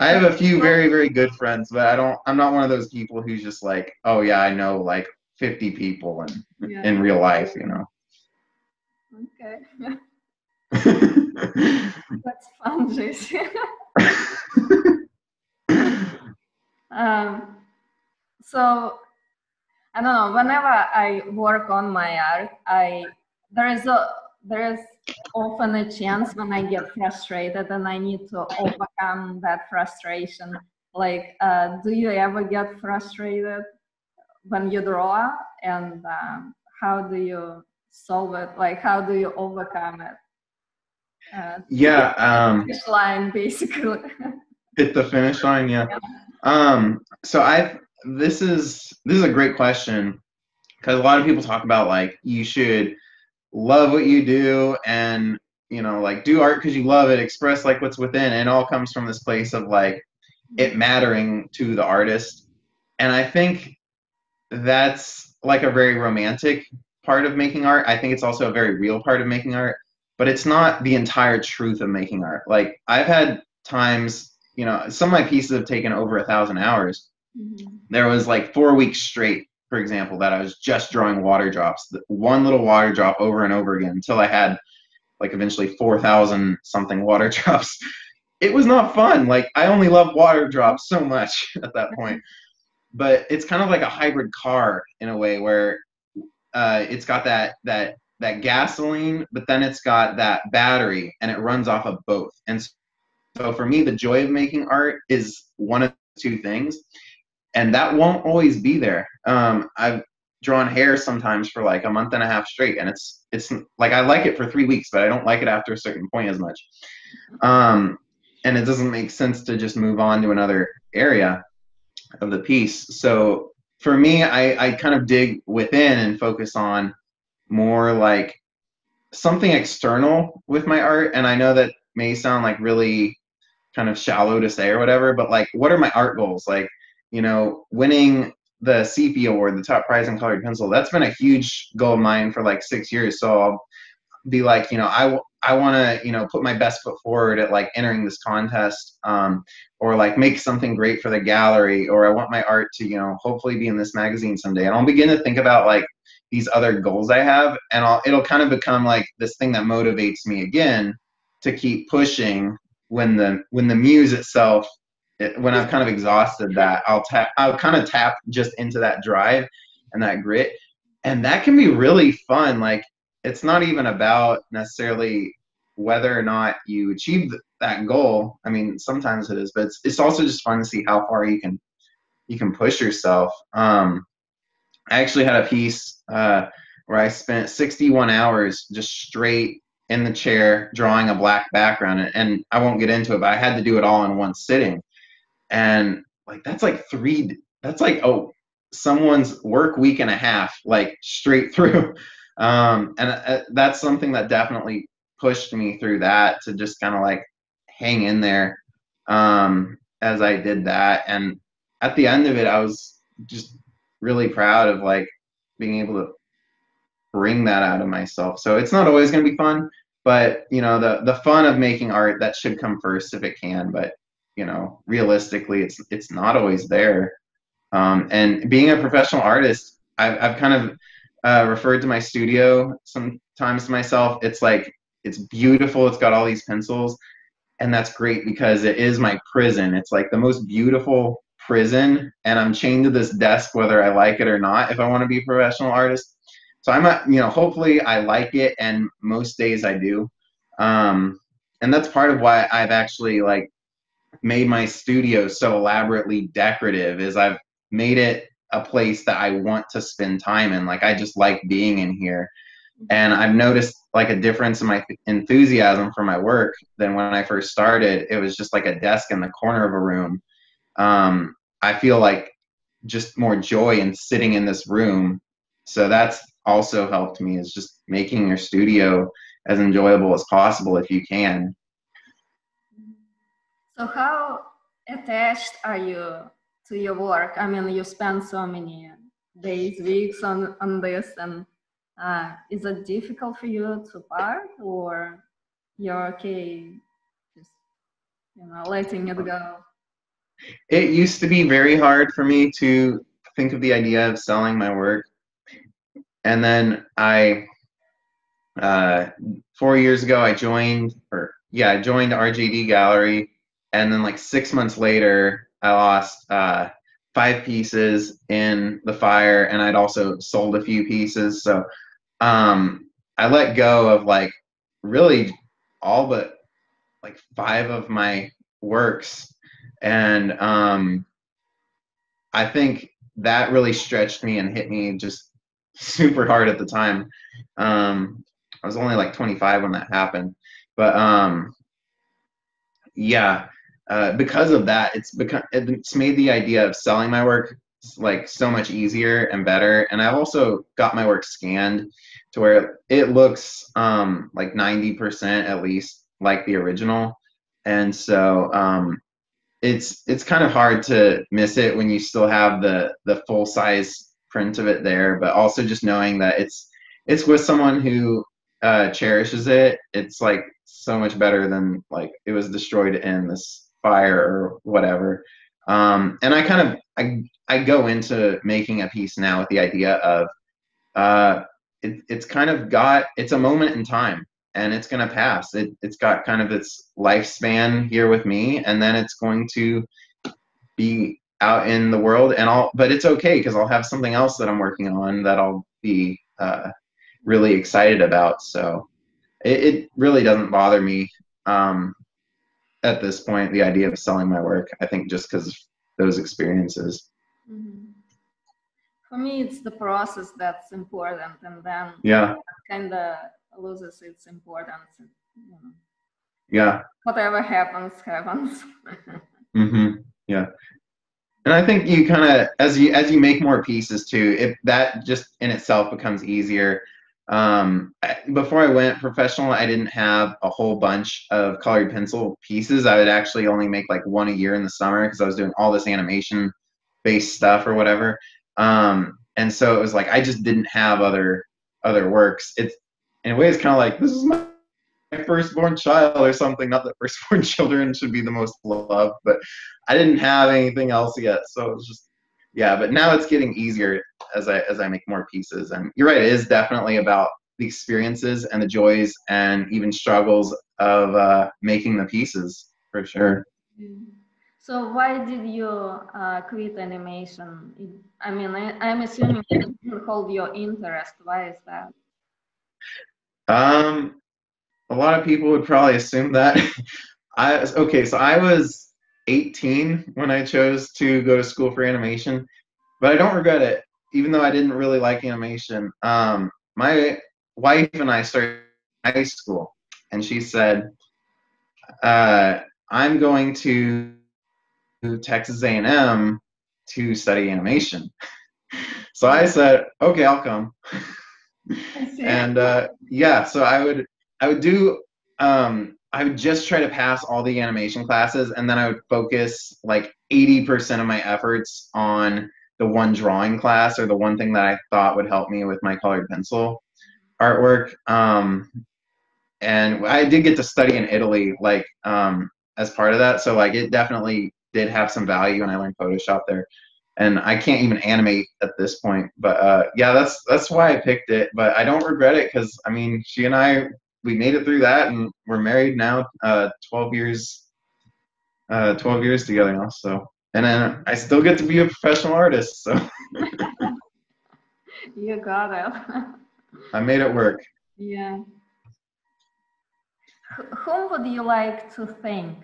I have a few very, very good friends, but I'm not one of those people who's just like, oh yeah, I know like 50 people in real life, you know. Okay. That's fun, Jesse. So I don't know, whenever I work on my art, there is often a chance when I get frustrated and I need to overcome that frustration. Like, do you ever get frustrated when you draw, and how do you solve it? Like, how do you overcome it? Finish line, basically. Hit the finish line, yeah. So this is a great question, because a lot of people talk about, like, you should love what you do and, you know, like, do art because you love it, express, like, what's within, and it all comes from this place of, like, it mattering to the artist. And I think that's, like, a very romantic part of making art. I think it's also a very real part of making art, but it's not the entire truth of making art. Like, I've had times, you know, some of my pieces have taken over 1,000 hours. Mm-hmm. There was, like, 4 weeks straight, for example, that I was just drawing water drops, one little water drop over and over again, until I had, like, eventually 4,000 something water drops. It was not fun. Like, I only love water drops so much at that point. But it's kind of like a hybrid car in a way, where it's got that gasoline, but then it's got that battery, and it runs off of both. And so for me, the joy of making art is one of two things. And that won't always be there. I've drawn hair sometimes for, like, a month and a half straight, and it's like, I like it for 3 weeks, but I don't like it after a certain point as much. And it doesn't make sense to just move on to another area of the piece. So for me, I kind of dig within and focus on more, like, something external with my art. And I know that may sound, like, really kind of shallow to say or whatever, but, like, what are my art goals? Like, you know, winning the CP award, the top prize in colored pencil, that's been a huge goal of mine for, like, 6 years. So I'll be like, you know, I want to, you know, put my best foot forward at, like, entering this contest, or, like, make something great for the gallery, or I want my art to, you know, hopefully be in this magazine someday. And I'll begin to think about, like, these other goals I have, and it'll kind of become, like, this thing that motivates me again to keep pushing when the muse itself, when I've kind of exhausted that, I'll kind of tap just into that drive and that grit. And that can be really fun. Like, it's not even about necessarily whether or not you achieve that goal. I mean, sometimes it is, but it's also just fun to see how far you can push yourself. I actually had a piece where I spent 61 hours just straight in the chair drawing a black background, and I won't get into it, but I had to do it all in one sitting. And, like, someone's work week and a half, like, straight through. And that's something that definitely pushed me through that, to just kind of, like, hang in there as I did that. And at the end of it, I was just really proud of, like, being able to bring that out of myself. So it's not always going to be fun, but, you know, the fun of making art, that should come first if it can. But, you know, realistically, it's not always there. And being a professional artist, I've kind of referred to my studio sometimes to myself. It's like, it's beautiful. It's got all these pencils, and that's great because it is my prison. It's like the most beautiful prison, and I'm chained to this desk whether I like it or not, if I want to be a professional artist. So I'm not, you know, hopefully I like it, and most days I do. And that's part of why I've actually, like, made my studio so elaborately decorative, is I've made it a place that I want to spend time in. Like, I just like being in here, and I've noticed, like, a difference in my enthusiasm for my work than when I first started. It was just like a desk in the corner of a room. I feel like just more joy in sitting in this room. So that's also helped me, is just making your studio as enjoyable as possible if you can. So how attached are you to your work? I mean, you spend so many days, weeks on this, and is it difficult for you to part, or you're okay just, you know, letting it go? It used to be very hard for me to think of the idea of selling my work. And then I joined RJD Gallery. And then, like, 6 months later, I lost 5 pieces in the fire, and I'd also sold a few pieces. So I let go of like really all but like 5 of my works. And I think that really stretched me and hit me just super hard at the time. I was only like 25 when that happened, but yeah, because of that, it's made the idea of selling my work like so much easier and better. And I've also got my work scanned to where it looks like 90% at least like the original. And so it's kind of hard to miss it when you still have the full size print of it there, but also just knowing that it's with someone who cherishes it. It's like so much better than like it was destroyed in this fire or whatever. And I kind of, I go into making a piece now with the idea of it's kind of got, it's a moment in time and it's going to pass. It's got kind of its lifespan here with me, and then it's going to be out in the world, and but it's okay, 'cause I'll have something else that I'm working on that I'll be, really excited about. So it really doesn't bother me at this point, the idea of selling my work, I think, just because of those experiences. Mm-hmm. For me, it's the process that's important, and then yeah, kind of loses its importance, you know. Yeah, whatever happens. Mm-hmm. Yeah. And I think you kind of, as you make more pieces too, that just in itself becomes easier. Before I went professional, I didn't have a whole bunch of colored pencil pieces. I would actually only make like one a year in the summer, because I was doing all this animation based stuff or whatever. And so it was like, I just didn't have other works. It's, in a way, it's kind of like, this is my firstborn child or something. Not that firstborn children should be the most loved, but I didn't have anything else yet. So it was just, yeah, but now it's getting easier as I make more pieces. And you're right, it is definitely about the experiences and the joys and even struggles of making the pieces, for sure. So why did you quit animation? I mean, I'm assuming it didn't hold your interest. Why is that? A lot of people would probably assume that. So I was 18 when I chose to go to school for animation, but I don't regret it, even though I didn't really like animation. My wife and I started high school, and she said, I'm going to Texas A&M to study animation. So I said, okay, I'll come. And yeah, so I would do, I would just try to pass all the animation classes, and then I would focus like 80% of my efforts on the one drawing class or the one thing that I thought would help me with my colored pencil artwork. And I did get to study in Italy, like as part of that. So like it definitely did have some value, and I learned Photoshop there, and I can't even animate at this point. But yeah, that's why I picked it, but I don't regret it, because I mean, she and I, we made it through that, and we're married now, 12 years together now. So, and then I still get to be a professional artist. So you got it. I made it work. Yeah. Whom would you like to thank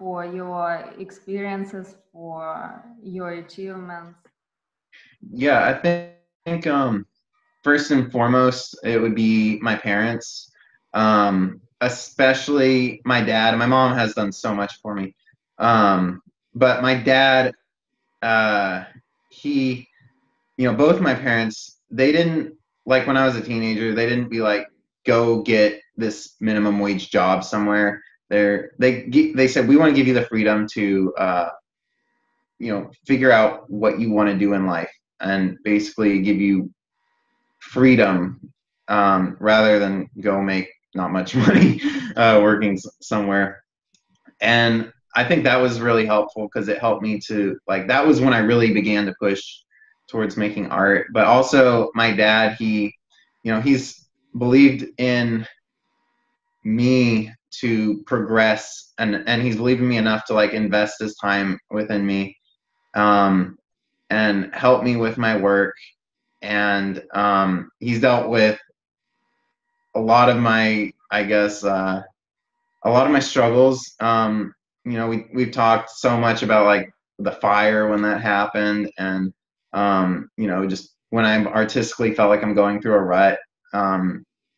for your experiences, for your achievements? Yeah, I think, first and foremost, it would be my parents, especially my dad. My mom has done so much for me. But my dad, he, you know, both my parents, they didn't, like when I was a teenager, they didn't be like, go get this minimum wage job somewhere. They said, we want to give you the freedom to, you know, figure out what you want to do in life, and basically give you freedom, rather than go make not much money working somewhere. And I think that was really helpful, because it helped me to, like, that was when I really began to push towards making art. But also my dad, he, you know, he's believed in me to progress, and he's believed in me enough to like invest his time within me and helped me with my work. And he's dealt with a lot of my, I guess, a lot of my struggles. You know, we've talked so much about like the fire when that happened, and you know, just when I'm artistically felt like I'm going through a rut.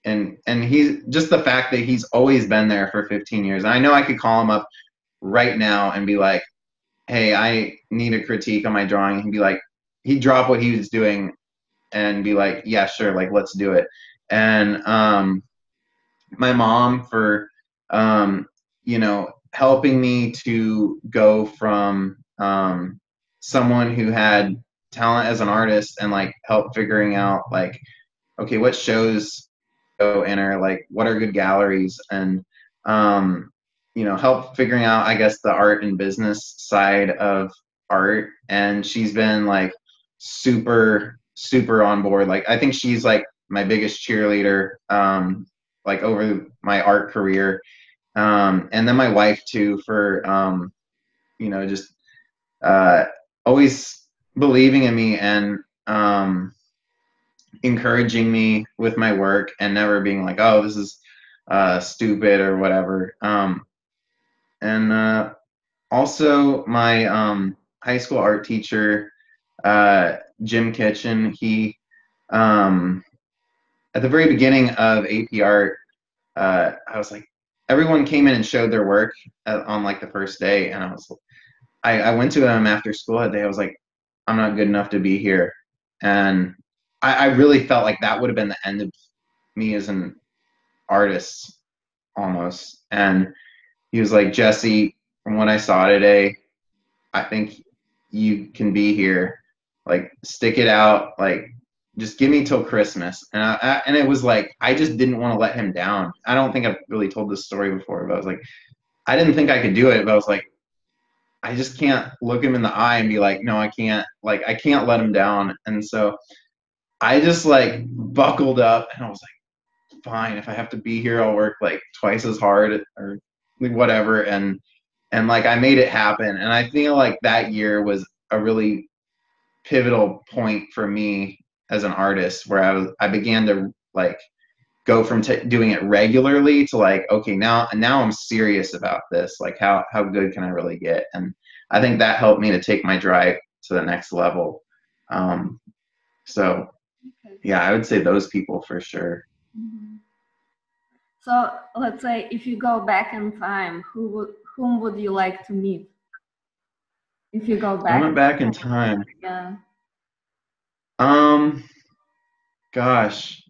And he's just the fact that he's always been there for 15 years. And I know I could call him up right now and be like, hey, I need a critique on my drawing. He'd be like, he'd drop what he was doing and be like, yeah, sure. Like, let's do it. And, my mom for, you know, helping me to go from, someone who had talent as an artist and like help figuring out like, okay, what shows go enter, like what are good galleries, and, you know, help figuring out, I guess, the art and business side of art. And she's been like super, super on board. Like, I think she's like my biggest cheerleader, like over my art career. And then my wife too, for, you know, just, always believing in me and, encouraging me with my work and never being like, oh, this is, stupid or whatever. And, also my, high school art teacher, Jim Kitchen, he, at the very beginning of AP art, I was like, everyone came in and showed their work on like the first day. And I went to him after school that day. I was like, I'm not good enough to be here. And I really felt like that would have been the end of me as an artist almost. And he was like, Jesse, from what I saw today, I think you can be here. Like, stick it out. Like, just give me till Christmas. And and it was like, I just didn't want to let him down. I don't think I've really told this story before, but I was like, I didn't think I could do it, but I was like, I just can't look him in the eye and be like, no, I can't. Like, I can't let him down. And so I just like buckled up and I was like, fine, if I have to be here, I'll work like twice as hard or whatever. And like, I made it happen. And I feel like that year was a really pivotal point for me as an artist, where I began to like go from doing it regularly to like, okay, now I'm serious about this. Like, how good can I really get? And I think that helped me to take my drive to the next level. So okay. Yeah, I would say those people for sure. Mm-hmm. So let's say if you go back in time, whom would you like to meet? If you go back, I went back in time. Yeah. Gosh,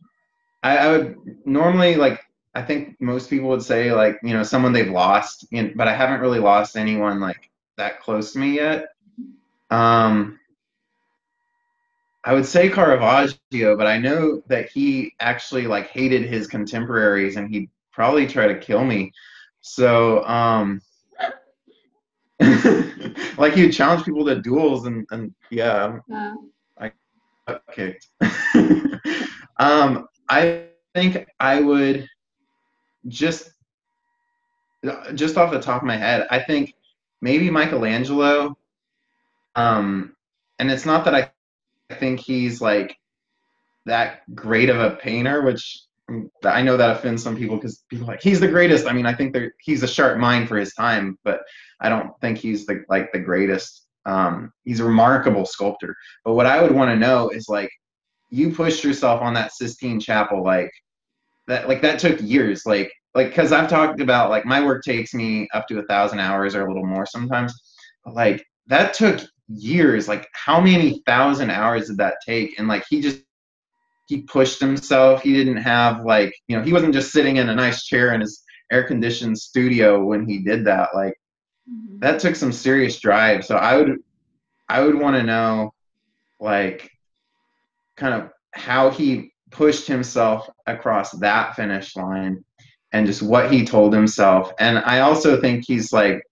I would normally, like, I think most people would say like, you know, someone they've lost, but I haven't really lost anyone like that close to me yet. I would say Caravaggio, but I know that he actually like hated his contemporaries and he'd probably try to kill me. So, like, he'd challenge people to duels and yeah. Yeah. Okay. I think I would just off the top of my head, I think maybe Michelangelo. And it's not that I think he's like that great of a painter, which I know that offends some people because people are like, he's the greatest. I mean, I think he's a sharp mind for his time, but I don't think he's the greatest. He's a remarkable sculptor, but what I would want to know is like, you pushed yourself on that Sistine Chapel, like that took years, like, cause I've talked about like my work takes me up to 1,000 hours or a little more sometimes, but like that took years. Like, how many thousand hours did that take? And like, he pushed himself. He didn't have like, you know, he wasn't just sitting in a nice chair in his air-conditioned studio when he did that. Like, that took some serious drive. So I would want to know like kind of how he pushed himself across that finish line and just what he told himself. And I also think he's like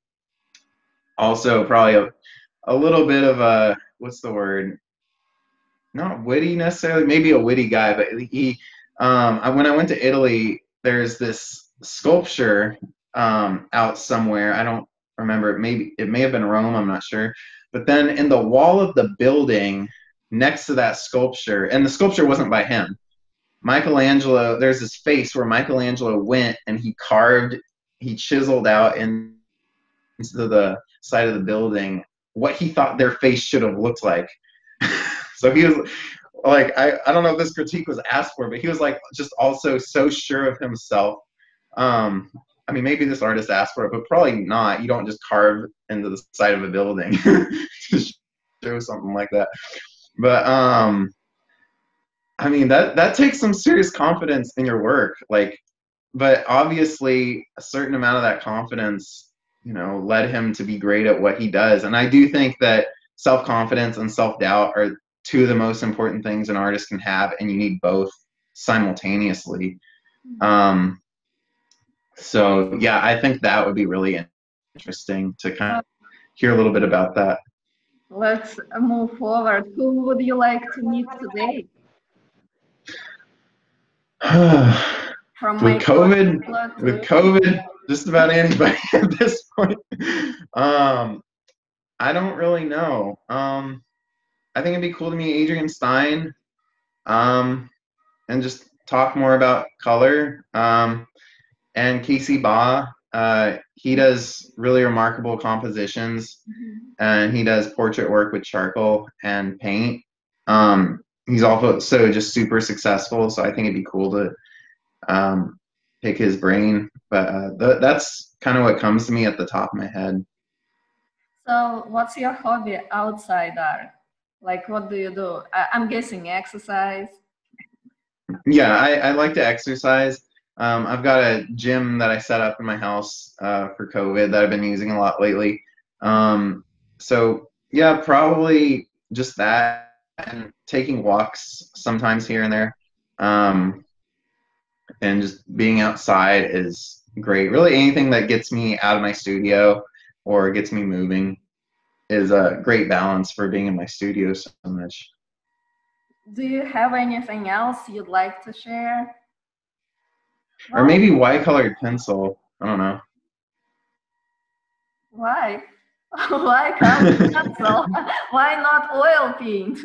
also probably a little bit of a, what's the word? Not witty necessarily, maybe a witty guy, but he, when I went to Italy, there's this sculpture out somewhere. I don't remember, it may have been Rome, I'm not sure, But then in the wall of the building next to that sculpture, and the sculpture wasn't by him, Michelangelo, there's this space where Michelangelo went and he carved, he chiseled out into the side of the building what he thought their face should have looked like. So he was like, I don't know if this critique was asked for, but he was like just also so sure of himself. I mean, maybe this artist asked for it, but probably not. You don't just carve into the side of a building to show something like that. But I mean, that takes some serious confidence in your work, like, but obviously a certain amount of that confidence, you know, led him to be great at what he does. And I do think that self-confidence and self-doubt are two of the most important things an artist can have, and you need both simultaneously. So yeah, I think that would be really interesting to kind of hear a little bit about that. Let's move forward. Who would you like to meet today? With COVID, just about anybody at this point. I don't really know. I think it'd be cool to meet Adrian Stein, and just talk more about color. And Casey Baugh, he does really remarkable compositions, and he does portrait work with charcoal and paint. He's also just super successful, so I think it'd be cool to pick his brain. But that's kind of what comes to me at the top of my head. So what's your hobby outside art? Like, what do you do? I'm guessing exercise. Yeah, I like to exercise. I've got a gym that I set up in my house for COVID that I've been using a lot lately. So yeah, probably just that, and taking walks sometimes here and there. And just being outside is great. Really anything that gets me out of my studio or gets me moving is a great balance for being in my studio so much. Do you have anything else you'd like to share? Or maybe Y-colored pencil. I don't know. Why? Why colored pencil? Why not oil paint?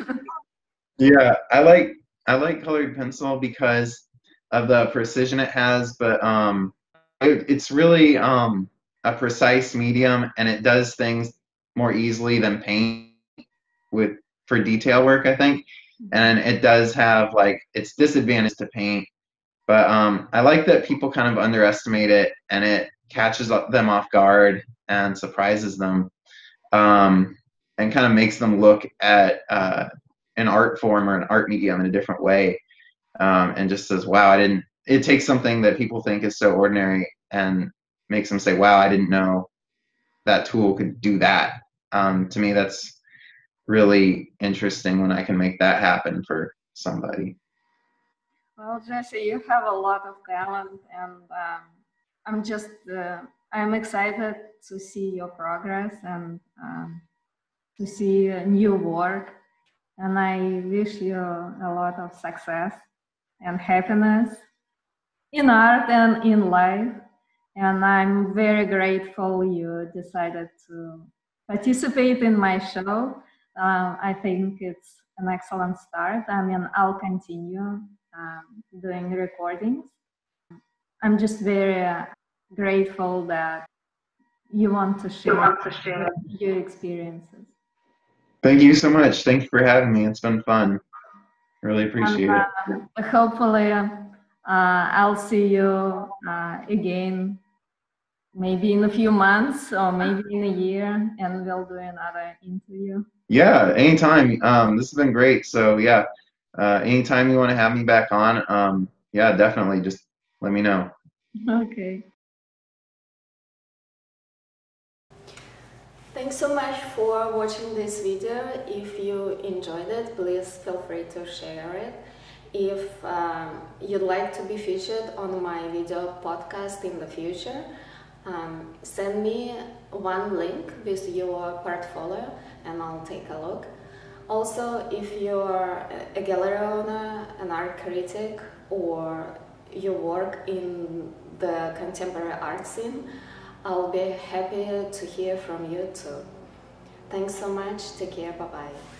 Yeah, I like colored pencil because of the precision it has, but it's really a precise medium, and it does things more easily than paint for detail work, I think. And it does have, like, it's disadvantaged to paint, but I like that people kind of underestimate it, and it catches them off guard and surprises them, and kind of makes them look at an art form or an art medium in a different way, and just says, wow, it takes something that people think is so ordinary and makes them say, wow, I didn't know that tool could do that. To me, that's really interesting when I can make that happen for somebody. Well, Jesse, you have a lot of talent, and I'm excited to see your progress and to see new work. And I wish you a lot of success and happiness in art and in life. And I'm very grateful you decided to participate in my show. I think it's an excellent start. I mean, I'll continue doing recordings. I'm just very grateful that you want to share your experiences. Thank you so much. Thank you for having me. It's been fun. Really appreciate it. Hopefully I'll see you again, maybe in a few months or maybe in a year, and we'll do another interview. Yeah, anytime. This has been great. So yeah. Anytime you want to have me back on, yeah, definitely. Just let me know. Okay. Thanks so much for watching this video. If you enjoyed it, please feel free to share it. If you'd like to be featured on my video podcast in the future, send me one link with your portfolio and I'll take a look. Also, if you're a gallery owner, an art critic, or you work in the contemporary art scene, I'll be happy to hear from you too. Thanks so much. Take care. Bye-bye.